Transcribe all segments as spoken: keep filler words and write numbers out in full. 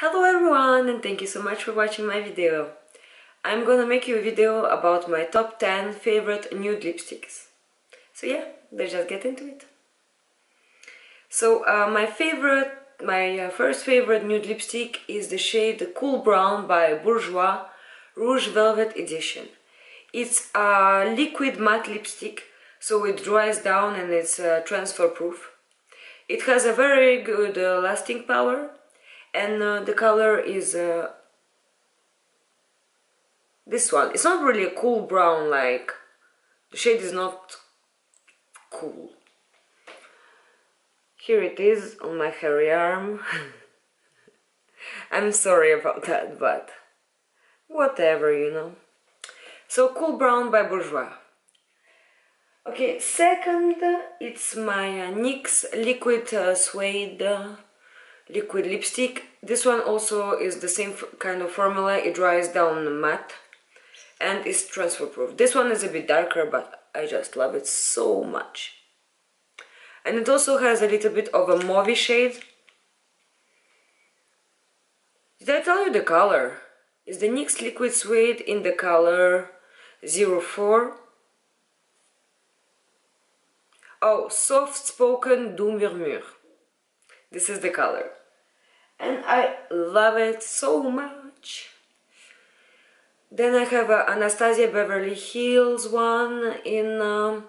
Hello everyone, and thank you so much for watching my video. I'm gonna make you a video about my top ten favorite nude lipsticks. So yeah, let's just get into it. So uh, my favorite, my uh, first favorite nude lipstick is the shade Cool Brown by Bourjois Rouge Velvet Edition. It's a liquid matte lipstick, so it dries down and it's uh, transfer proof. It has a very good uh, lasting power, and uh, the color is uh, this one. It's not really a cool brown, like the shade is not cool. Here it is on my hairy arm. I'm sorry about that, but whatever, you know. So Cool Brown by Bourjois. Okay, second, it's my NYX Liquid Suede liquid lipstick. This one also is the same kind of formula. It dries down matte and is transfer proof. This one is a bit darker, but I just love it so much. And it also has a little bit of a mauve shade. Did I tell you the color? It's the NYX Liquid Suede in the color zero four. Oh, Soft Spoken Du Murmure. This is the color. And I love it so much. Then I have a Anastasia Beverly Hills one in um,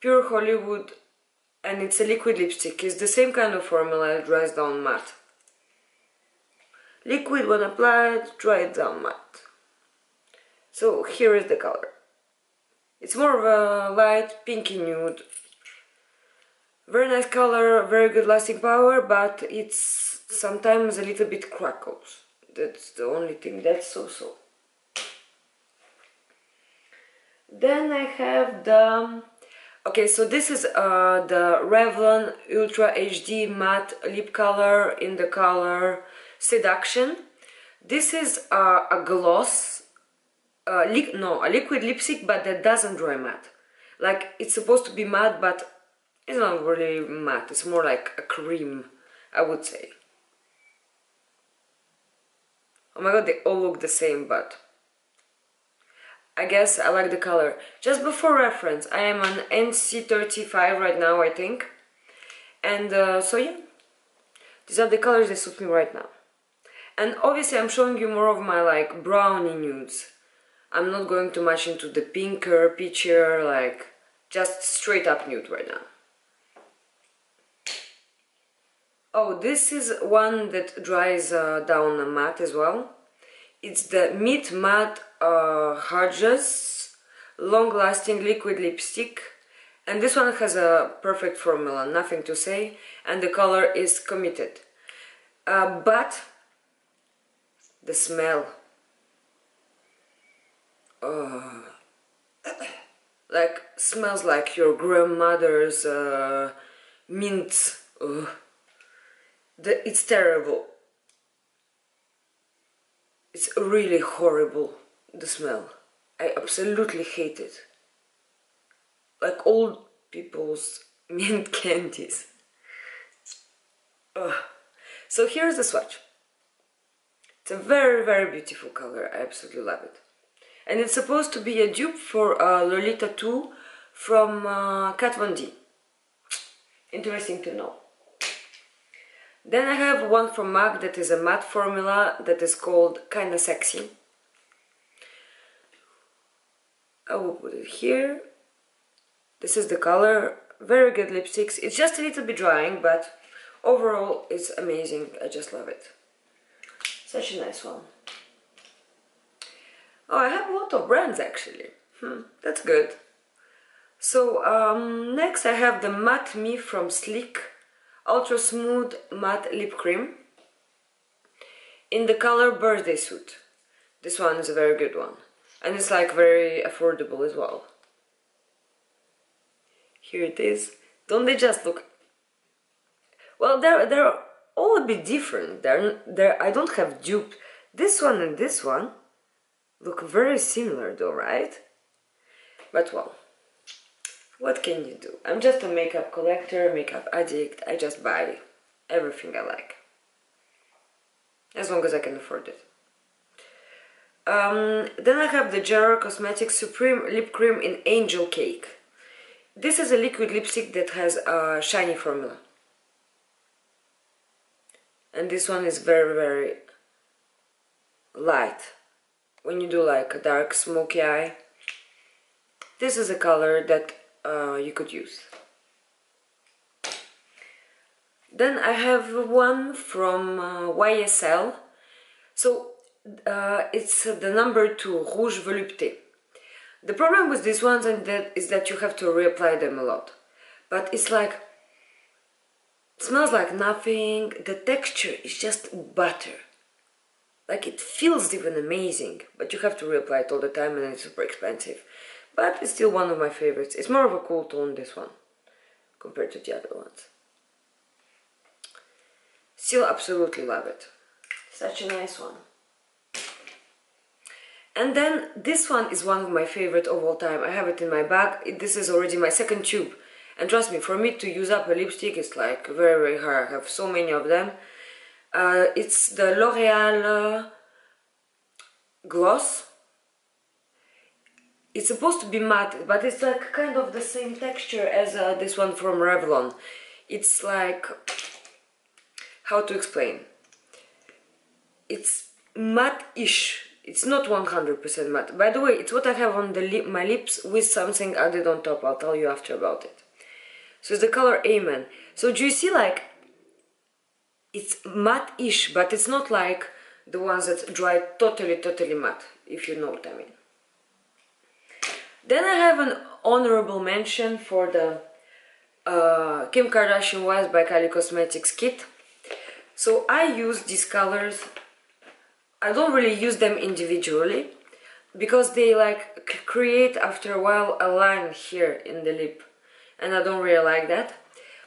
Pure Hollywood. And it's a liquid lipstick. It's the same kind of formula, dries down matte. Liquid when applied, dries down matte. So here is the color. It's more of a light pinky nude. Very nice color, very good lasting power, but it's sometimes a little bit crackles. That's the only thing that's so-so. Then I have the... Okay, so this is uh, the Revlon Ultra H D Matte Lip Color in the color Seduction. This is uh, a gloss, uh, li no, a liquid lipstick, but that doesn't dry matte. Like, it's supposed to be matte, but it's not really matte. It's more like a cream, I would say. Oh my god, they all look the same, but... I guess I like the color. Just before reference, I am on N C thirty-five right now, I think. And uh, so yeah, these are the colors that suit me right now. And obviously I'm showing you more of my like brownie nudes. I'm not going too much into the pinker, peachier, like just straight up nude right now. Oh, this is one that dries uh, down a matte as well. It's the Meet Matte uh, Hodges Long Lasting Liquid Lipstick, and this one has a perfect formula, nothing to say, and the color is Committed. Uh, but the smell, oh. Like smells like your grandmother's uh, mint. Ugh. The, it's terrible. It's really horrible, the smell. I absolutely hate it. Like old people's mint candies. Ugh. So here's the swatch. It's a very, very beautiful color. I absolutely love it. And it's supposed to be a dupe for uh, Lolita two from uh, Kat Von D. Interesting to know. Then I have one from MAC that is a matte formula that is called Kinda Sexy. I will put it here. This is the color. Very good lipsticks. It's just a little bit drying, but overall it's amazing. I just love it. Such a nice one. Oh, I have a lot of brands actually. Hmm, that's good. So um, next I have the Matte Me from Sleek Ultra Smooth Matte Lip Cream in the color Birthday Suit. This one is a very good one, and it's like very affordable as well. Here it is. Don't they just look... Well, they're, they're all a bit different. They're, they're, I don't have dupe. This one and this one look very similar though, right? But well, what can you do? I'm just a makeup collector, makeup addict. I just buy everything I like. as long as I can afford it. Um, then I have the Gerard Cosmetics Supreme Lip Cream in Angel Cake. This is a liquid lipstick that has a shiny formula. And this one is very, very light. When you do like a dark smoky eye, this is a color that uh, you could use. Then I have one from uh, Y S L. So uh, it's uh, the number two, Rouge Volupté. The problem with these ones and that is that you have to reapply them a lot. But it's like, it smells like nothing. The texture is just butter. Like, it feels even amazing, but you have to reapply it all the time and it's super expensive. But it's still one of my favorites. It's more of a cool tone, this one, compared to the other ones. Still absolutely love it. Such a nice one. And then this one is one of my favorite of all time. I have it in my bag. This is already my second tube. And trust me, for me to use up a lipstick is like very, very hard. I have so many of them. Uh, it's the L'Oréal uh, gloss. It's supposed to be matte, but it's like kind of the same texture as uh, this one from Revlon. It's like, how to explain? It's matte-ish. It's not one hundred percent matte. By the way, it's what I have on the lip, my lips with something added on top. I'll tell you after about it. So it's the color Amen. So do you see, like, it's matte-ish, but it's not like the ones that dry totally, totally matte, if you know what I mean. Then I have an honorable mention for the uh, Kim Kardashian Wise by Kylie Cosmetics kit. So I use these colors. I don't really use them individually because they like create after a while a line here in the lip, and I don't really like that.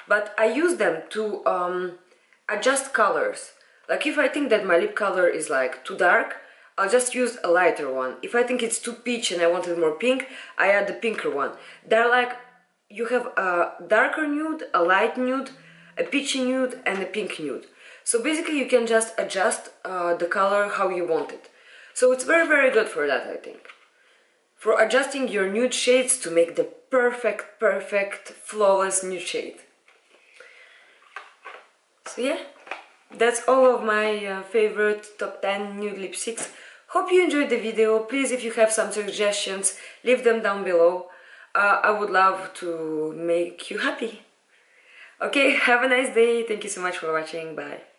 But I use them to um, adjust colors. Like, if I think that my lip color is like too dark, I'll just use a lighter one. If I think it's too peach and I wanted more pink, I add the pinker one. They're like, you have a darker nude, a light nude, a peachy nude and a pink nude. So basically you can just adjust uh, the color how you want it. So it's very, very good for that, I think. For adjusting your nude shades to make the perfect, perfect, flawless nude shade. So yeah, that's all of my uh, favorite top ten nude lipsticks. Hope you enjoyed the video. Please, if you have some suggestions, leave them down below. Uh, I would love to make you happy. Okay, have a nice day. Thank you so much for watching. Bye.